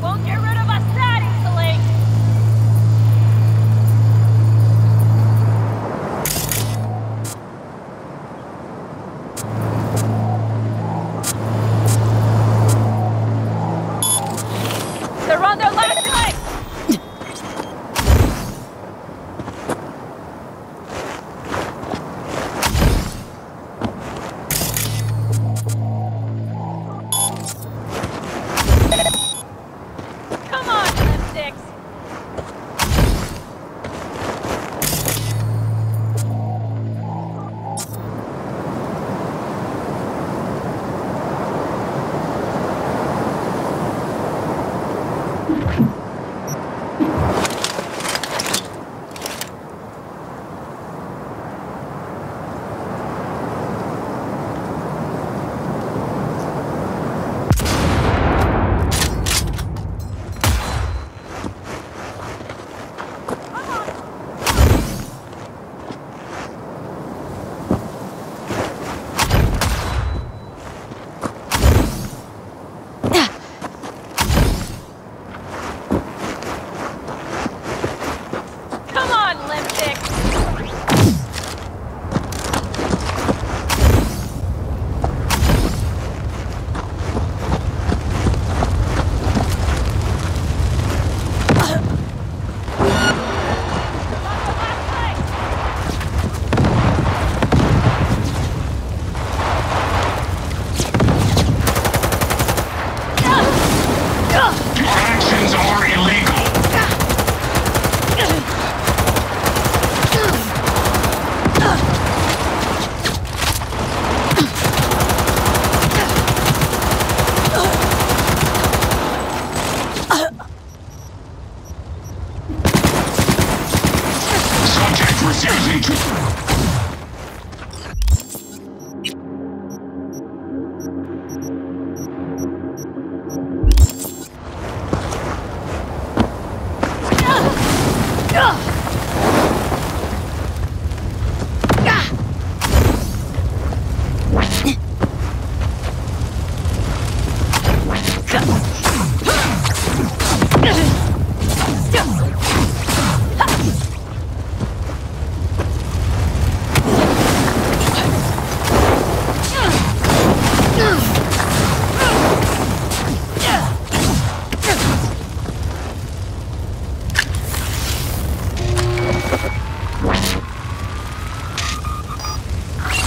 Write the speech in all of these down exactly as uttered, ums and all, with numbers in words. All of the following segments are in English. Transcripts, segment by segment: Don't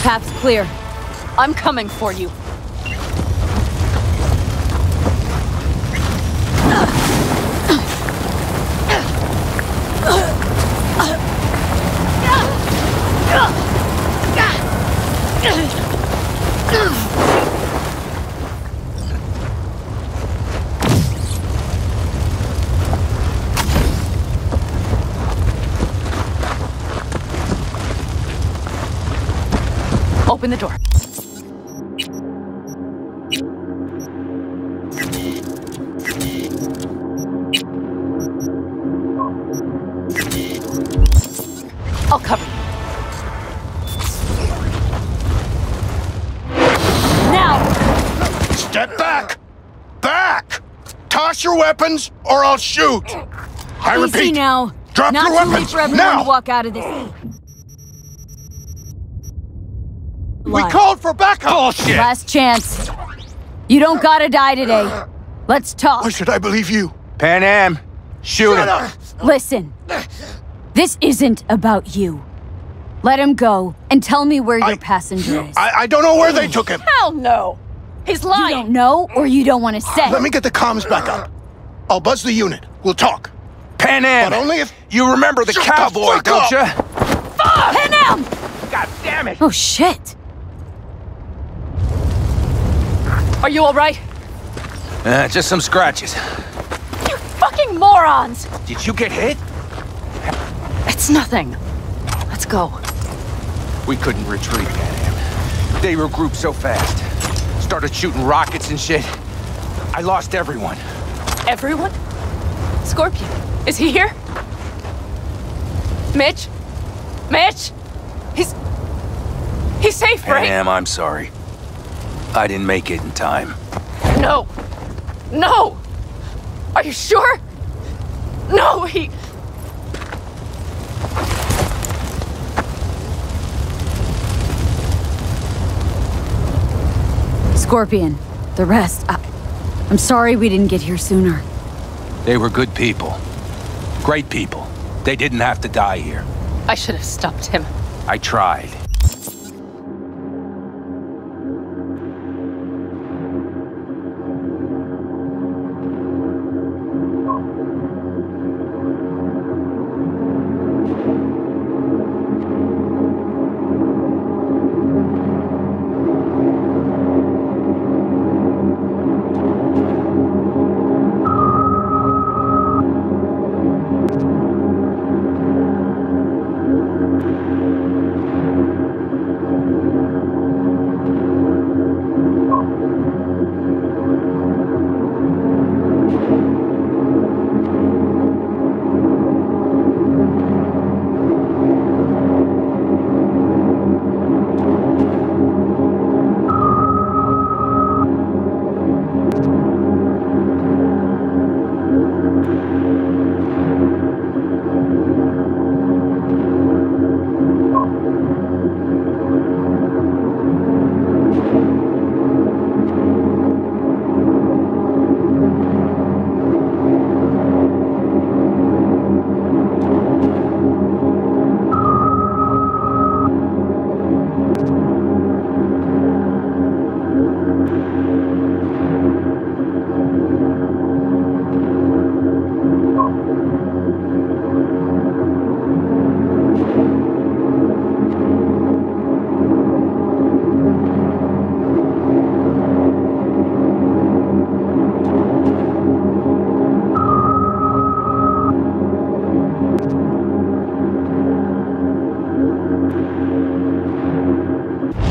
Path's clear. I'm coming for you. Open the door. I'll cover you. Now! Step back! Back! Toss your weapons or I'll shoot! I repeat! Easy now. Drop your weapons! Not too late for everyone to walk out of this. We called for backup! Bullshit! Last chance. You don't gotta die today. Let's talk. Why should I believe you? Panam, shoot him. Shut up. Listen, this isn't about you. Let him go and tell me where I, your passenger is. I, I don't know where they took him. Hell no! He's lying! You don't know or you don't want to say. Let me get the comms back up. I'll buzz the unit. We'll talk. Panam! But only if you remember the cowboy, don't you? Fuck! Panam! God damn it! Oh shit! Are you all right? Uh, just some scratches. You fucking morons! Did you get hit? It's nothing. Let's go. We couldn't retreat, man. They regrouped so fast. Started shooting rockets and shit. I lost everyone. Everyone? Scorpion, is he here? Mitch? Mitch? He's... He's safe, right? Damn, I'm sorry. I didn't make it in time. No! No! Are you sure? No, he... Scorpion, the rest, I... I'm sorry we didn't get here sooner. They were good people. Great people. They didn't have to die here. I should have stopped him. I tried.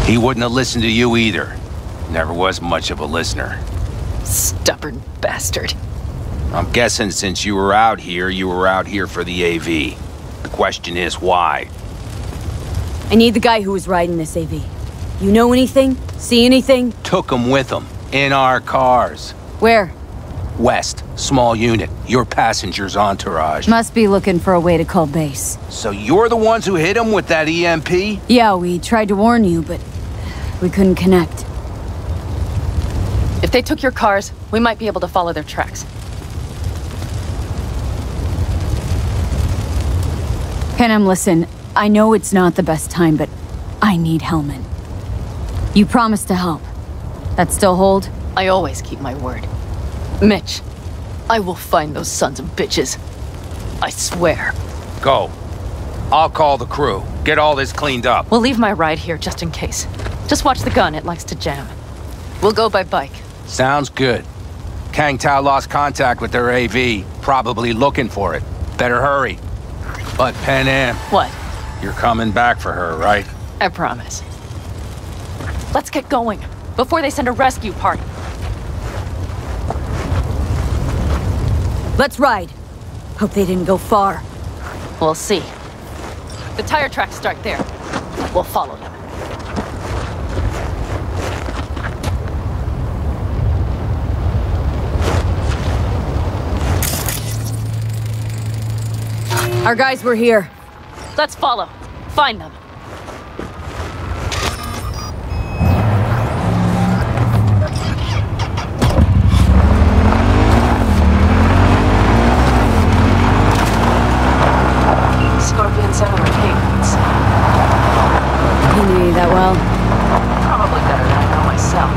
He wouldn't have listened to you either. Never was much of a listener. Stubborn bastard. I'm guessing since you were out here, you were out here for the A V. The question is why? I need the guy who was riding this A V. You know anything? See anything? Took him with him. In our cars. Where? West, small unit, your passenger's entourage. Must be looking for a way to call base. So you're the ones who hit him with that E M P? Yeah, we tried to warn you, but we couldn't connect. If they took your cars, we might be able to follow their tracks. Panam, listen, I know it's not the best time, but I need Helmut. You promised to help. That still hold? I always keep my word. Mitch, I will find those sons of bitches. I swear. Go. I'll call the crew. Get all this cleaned up. We'll leave my ride here just in case. Just watch the gun, it likes to jam. We'll go by bike. Sounds good. Kang Tao lost contact with their A V, probably looking for it. Better hurry. But Panam. What? You're coming back for her, right? I promise. Let's get going before they send a rescue party. Let's ride. Hope they didn't go far. We'll see. The tire tracks start there. We'll follow them. Our guys were here. Let's follow. Find them. Scorpion said we were pagans. You knew you that well? Probably better than I know myself.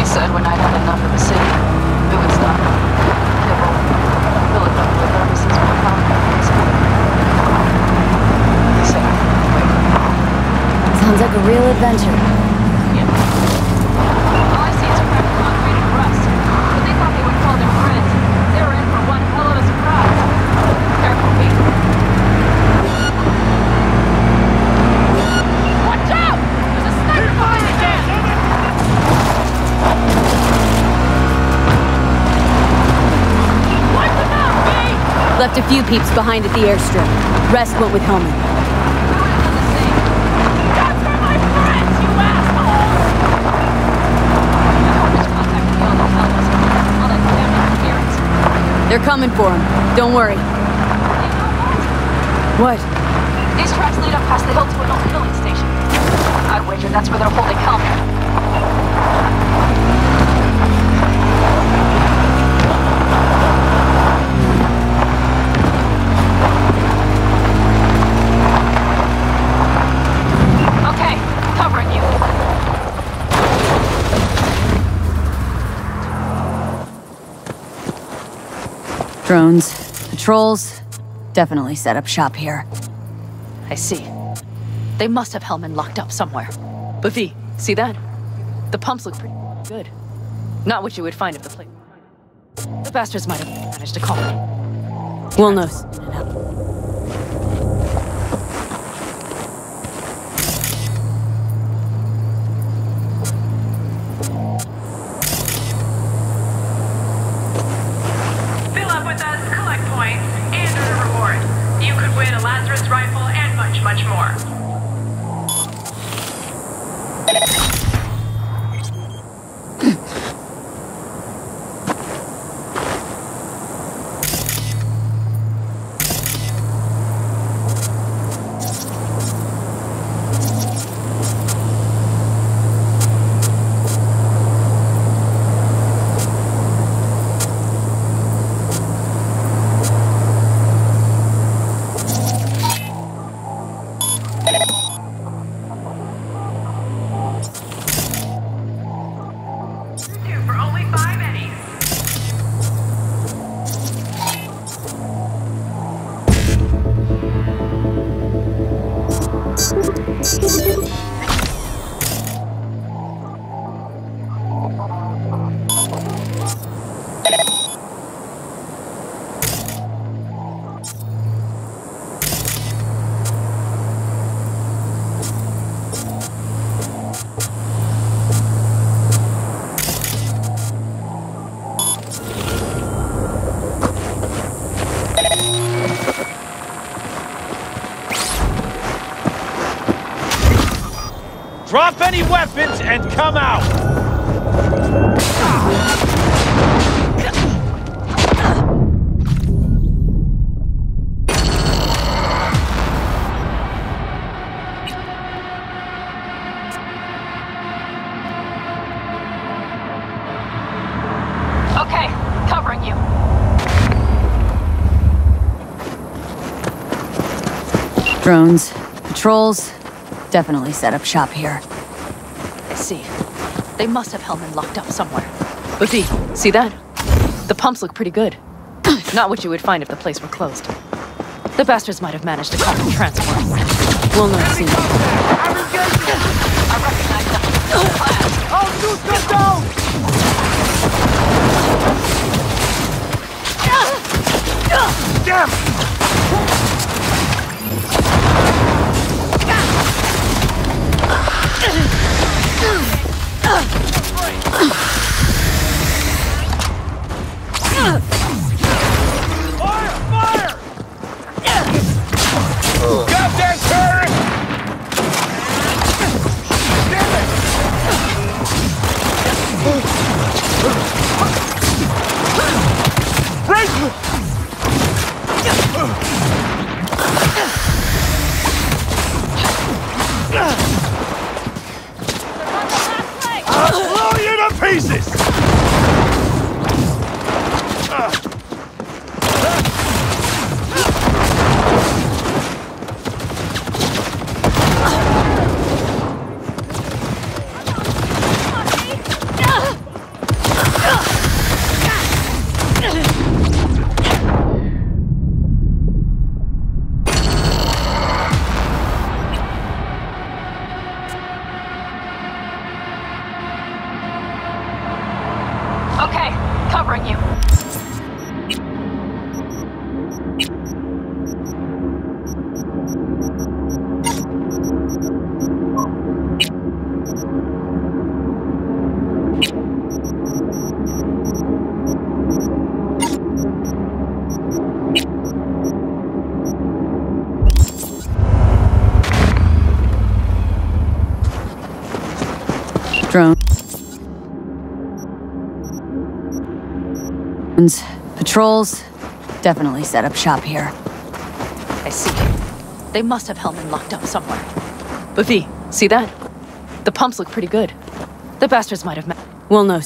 You said when I'd had enough of the city, it would stop. It won't. Fill it up with purposes more common. Sounds like a real adventure. Yeah. All I see is cracked concrete and rust. But they thought they would call their friends. They were in for one hell of a surprise. Careful, people. Watch out! There's a sniper behind the van! Wipe them out, B! Left a few peeps behind at the airstrip. Rest went with Helmut. They're coming for him. Don't worry. What? These tracks lead up past the hill to an old filling station. I wager that's where they're holding Helmut. Okay, covering you. Drones, patrols, definitely set up shop here. I see. They must have Helmut locked up somewhere. But V, see that? The pumps look pretty good. Not what you would find if the plate. The bastards might have managed to call it. We'll know. Drop any weapons and come out! covering you. Drones, patrols, definitely set up shop here. I see. They must have Helmut locked up somewhere. Buffy, see that? The pumps look pretty good. Not what you would find if the place were closed. The bastards might have managed to call them transports. We'll not see them. I recognize that. Oh, shoot them down! Damn! Fire! Fire! Goddamn terrorist! Damn it! Break! I'll blow you to pieces! Drones, patrols, definitely set up shop here. I see. They must have Helmut locked up somewhere. Buffy, see that? The pumps look pretty good. The bastards might have met. We'll know.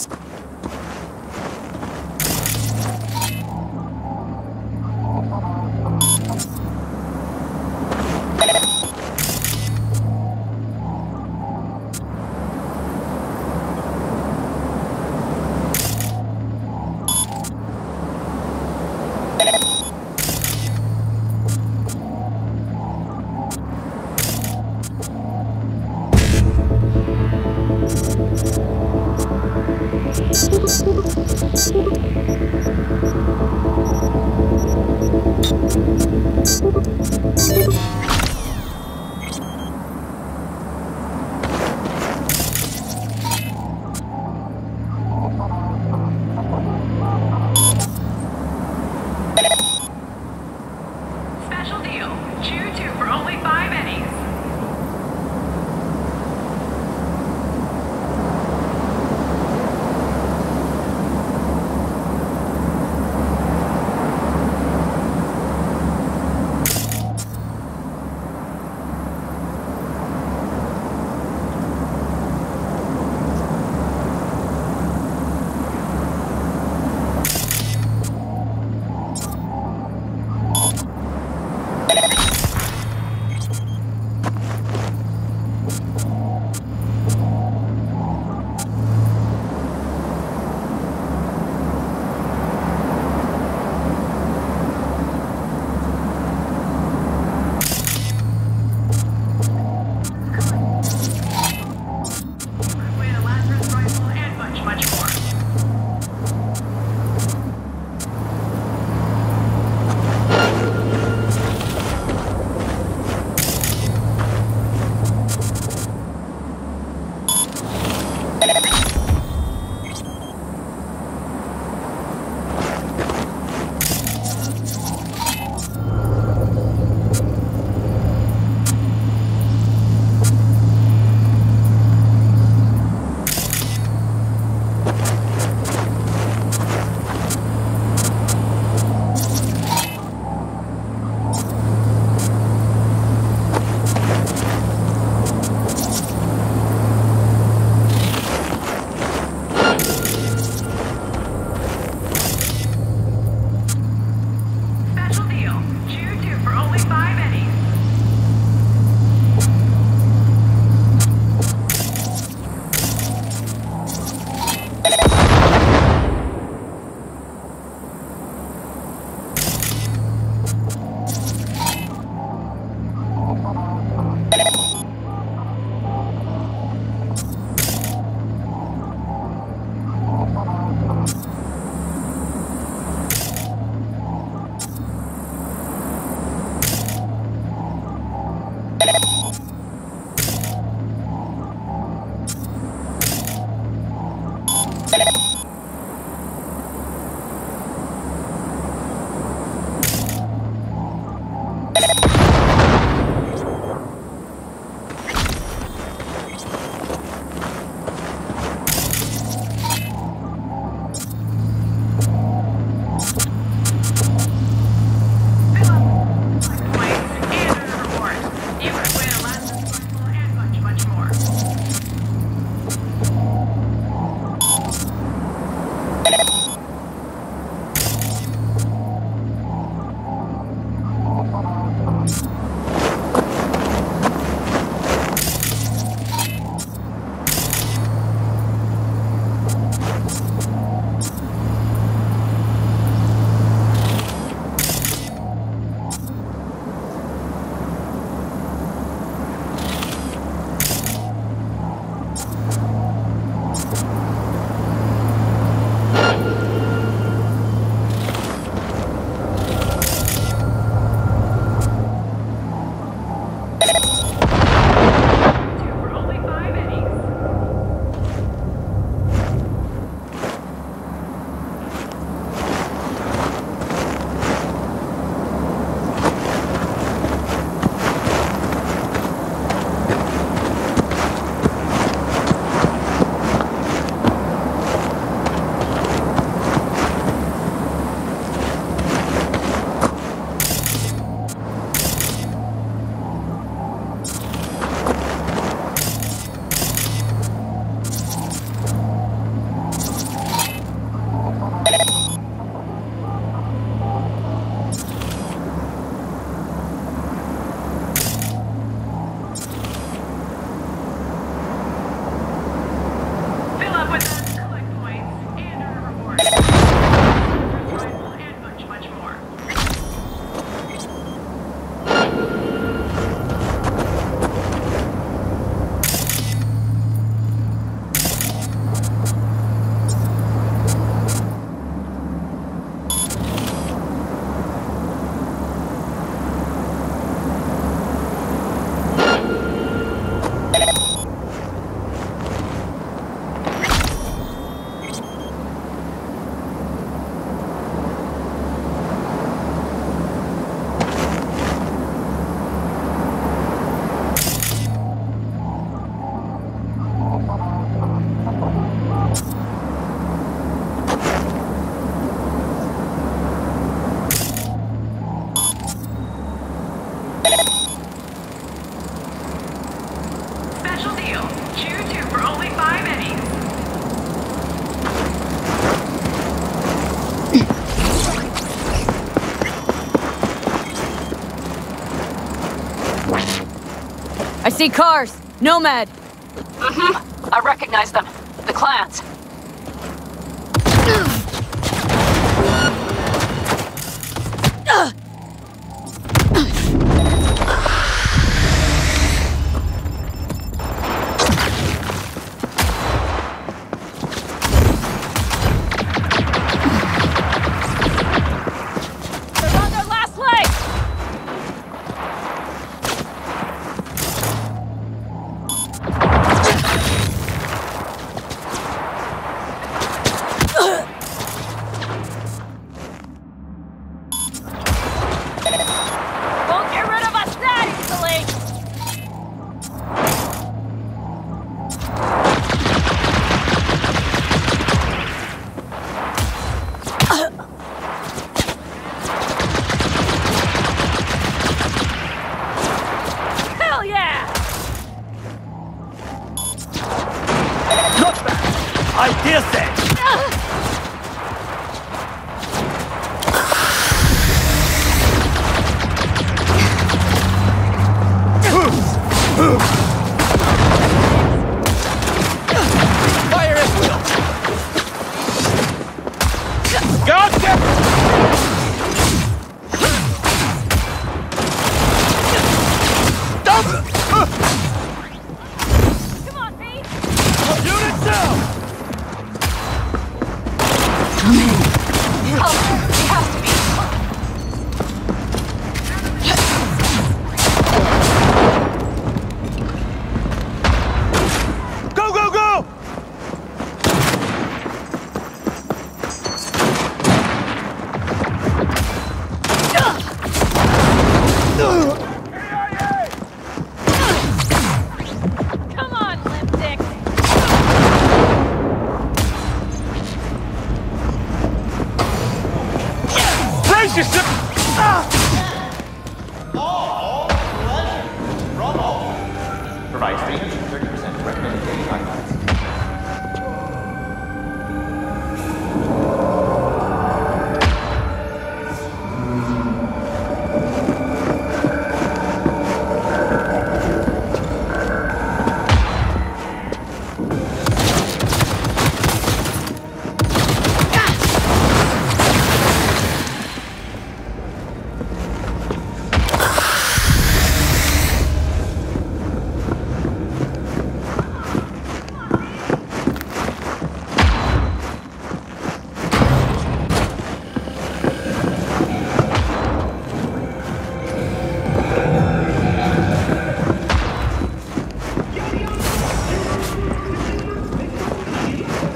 I see cars. Nomad. Mm-hmm. I recognize them. The clans.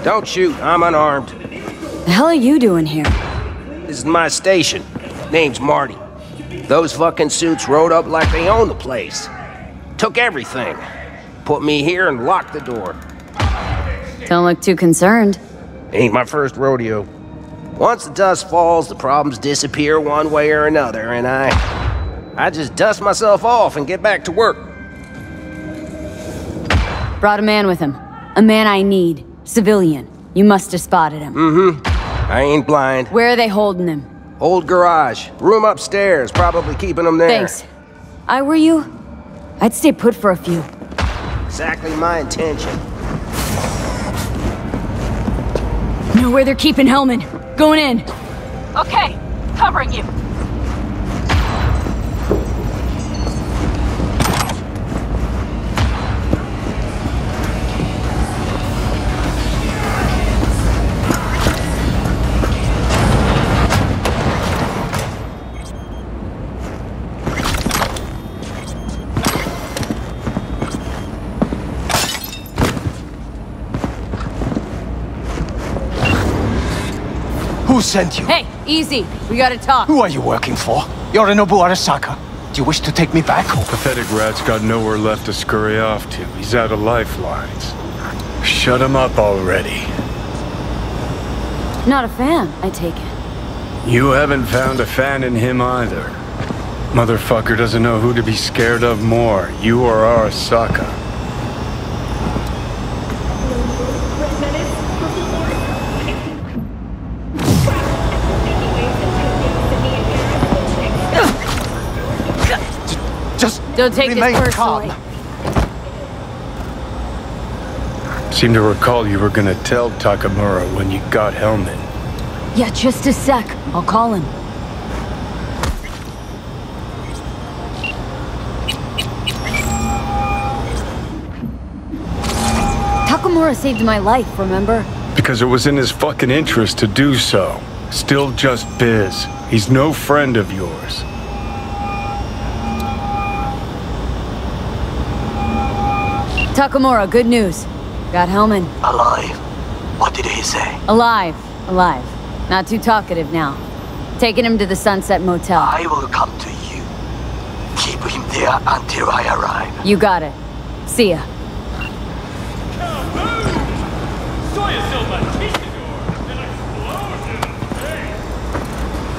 Don't shoot, I'm unarmed. The hell are you doing here? This is my station. Name's Marty. Those fucking suits rode up like they own the place. Took everything. Put me here and locked the door. Don't look too concerned. Ain't my first rodeo. Once the dust falls, the problems disappear one way or another, and I... I just dust myself off and get back to work. Brought a man with him. A man I need. Civilian. You must have spotted him. Mm-hmm. I ain't blind. Where are they holding him? Old garage. Room upstairs. Probably keeping him there. Thanks. I were you? I'd stay put for a few. Exactly my intention. Know where they're keeping Helmut. Going in. Okay. Covering you. Who sent you? Hey, easy. We gotta talk. Who are you working for? Yorinobu Arasaka. Do you wish to take me back? Pathetic rat's got nowhere left to scurry off to. He's out of lifelines. Shut him up already. Not a fan, I take it. You haven't found a fan in him either. Motherfucker doesn't know who to be scared of more, you or Arasaka. Don't take this personally. Calm. Seem to recall you were gonna tell Takamura when you got Helmut. Yeah, just a sec. I'll call him. Takamura saved my life, remember? Because it was in his fucking interest to do so. Still just biz. He's no friend of yours. Takamura, good news. Got Helmut. Alive. What did he say? Alive. Alive. Not too talkative now. Taking him to the Sunset Motel. I will come to you. Keep him there until I arrive. You got it. See ya.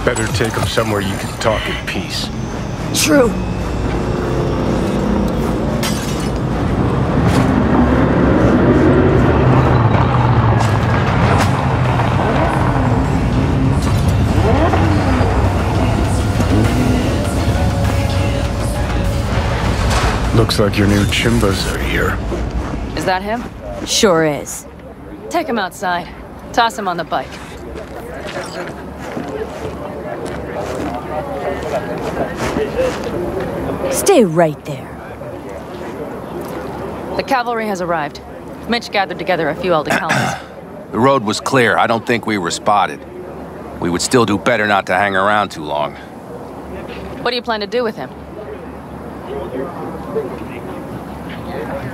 Better take him somewhere you can talk in peace. True. Looks like your new chimbas are here. Is that him? Sure is. Take him outside. Toss him on the bike. Stay right there. The cavalry has arrived. Mitch gathered together a few Aldecaldos. The road was clear. I don't think we were spotted. We would still do better not to hang around too long. What do you plan to do with him?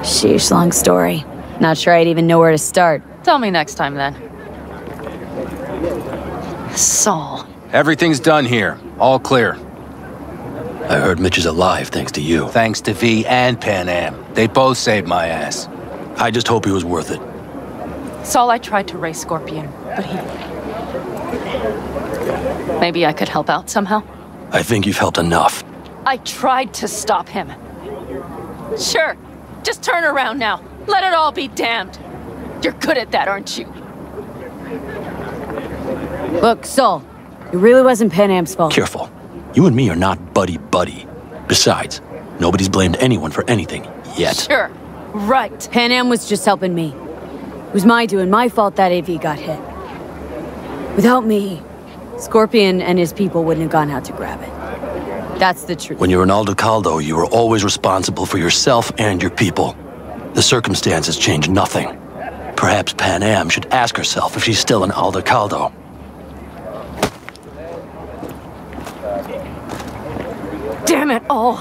Sheesh, long story. Not sure I'd even know where to start. Tell me next time, then. Saul. Everything's done here. All clear. I heard Mitch is alive thanks to you. Thanks to V and Panam. They both saved my ass. I just hope he was worth it. Saul, I tried to race Scorpion, but he... Maybe I could help out somehow? I think you've helped enough. I tried to stop him. Sure. Just turn around now. Let it all be damned. You're good at that, aren't you? Look, Saul, it really wasn't Panam's fault. Careful. You and me are not buddy-buddy. Besides, nobody's blamed anyone for anything yet. Sure. Right. Panam was just helping me. It was my doing, my fault that A V got hit. Without me, Scorpion and his people wouldn't have gone out to grab it. That's the truth. When you were an Aldecaldo, you were always responsible for yourself and your people. The circumstances change nothing. Perhaps Panam should ask herself if she's still an Aldecaldo. Damn it all!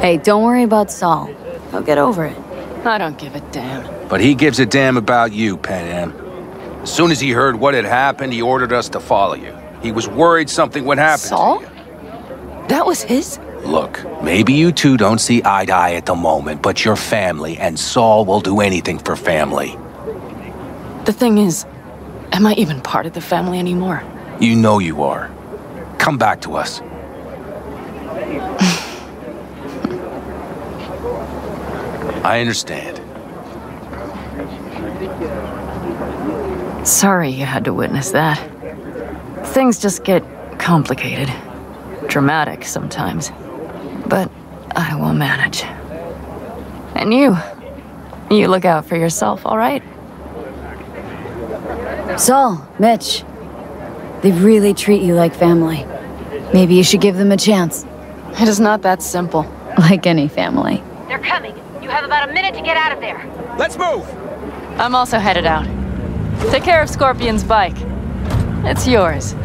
Hey, don't worry about Saul. He'll get over it. I don't give a damn. But he gives a damn about you, Panam. As soon as he heard what had happened, he ordered us to follow you. He was worried something would happen Saul? to you. That was his? Look, maybe you two don't see eye to eye at the moment, but you're family, and Saul will do anything for family. The thing is, am I even part of the family anymore? You know you are. Come back to us. I understand. Sorry you had to witness that. Things just get complicated. Dramatic sometimes. But I will manage. And you. You look out for yourself, all right? Saul, Mitch. They really treat you like family. Maybe you should give them a chance. It is not that simple. Like any family. They're coming. You have about a minute to get out of there. Let's move! I'm also headed out. Take care of Scorpion's bike. It's yours.